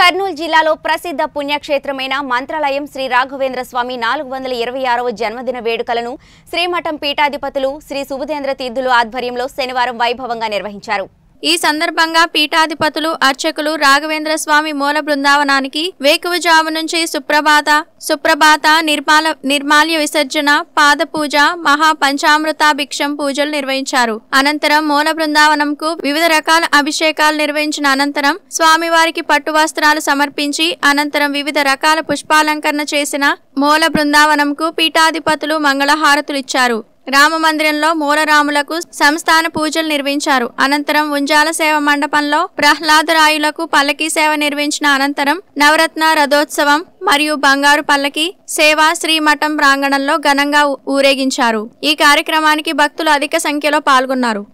కర్నూలు జిల్లాలో ప్రసిద్ధ పుణ్యక్షేత్రమైన మంత్రాలయం శ్రీ రాఘవేంద్ర స్వామి 426వ జన్మదిన వేడుకలను శ్రీ మఠం పీఠాధిపతులు శ్రీ సుబుధేంద్ర తీర్థులు ఆధ్వర్యంలో శనివారం వైభవంగా నిర్వహించారు. ఈ సందర్భంగా పీఠాధిపతులు అర్చకులు రాఘవేంద్ర స్వామి మూల బృందావనానికి వేకువజాము నుంచి సుప్రభాత నిర్మాల్య విసర్జన పాద పూజ మహా పంచామృత భిక్షం పూజలు నిర్వహించారు. అనంతరం మూల బృందావనంకు వివిధ రకాల అభిషేకాలు నిర్వహించిన అనంతరం స్వామివారికి పట్టు వస్త్రాలు సమర్పించి అనంతరం వివిధ రకాల పుష్పాలంకరణ చేసిన మూల బృందావనంకు పీఠాధిపతులు మంగళహారతులు ఇచ్చారు. రామ మందిరంలో మోర రాములకు సంస్థాన పూజలు నిర్వహించారు. అనంతరం వunjala Seva Mandapanlo ప్రహ్లాదరాయులకు పల్లకి సేవ నిర్వహించిన అనంతరం నవరత్న రథోత్సవం మరియు బంగారు పల్లకి సేవ శ్రీ మఠం ప్రాంగణంలో గణంగా ఊరేగించారు. ఈ కార్యక్రమానికి భక్తులు అధిక సంఖ్యలో పాల్గొన్నారు.